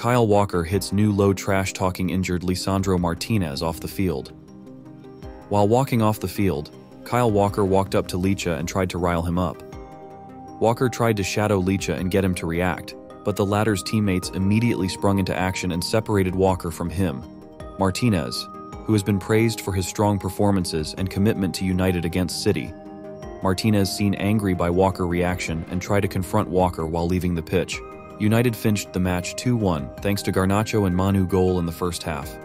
Kyle Walker hits new low trash-talking injured Lisandro Martinez off the field. While walking off the field, Kyle Walker walked up to Licha and tried to rile him up. Walker tried to shadow Licha and get him to react, but the latter's teammates immediately sprung into action and separated Walker from him. Martinez, who has been praised for his strong performances and commitment to United against City, Martinez seen angry by Walker's reaction and tried to confront Walker while leaving the pitch. United finished the match 2-1 thanks to Garnacho and Manu goal in the first half.